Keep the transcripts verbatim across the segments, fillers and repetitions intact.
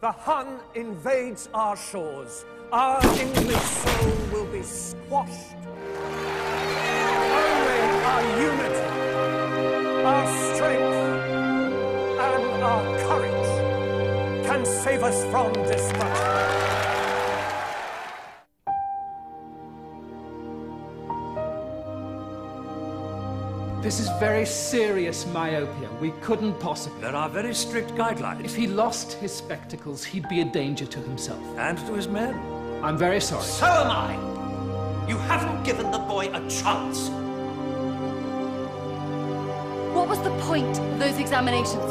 The Hun invades our shores. Our English soul will be squashed. Only our unity, our strength, and our courage can save us from destruction. This is very serious myopia. We couldn't possibly... There are very strict guidelines. If he lost his spectacles, he'd be a danger to himself. And to his men. I'm very sorry. So am I! You haven't given the boy a chance. What was the point of those examinations?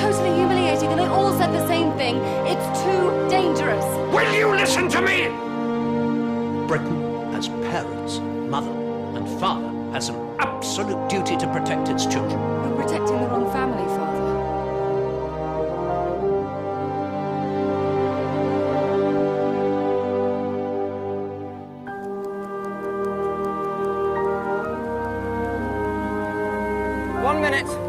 Totally humiliating, and they all said the same thing. It's too dangerous. Will you listen to me? Britain has parents, mother and father, has an absolute duty to protect its children. You're protecting the wrong family, Father. One minute.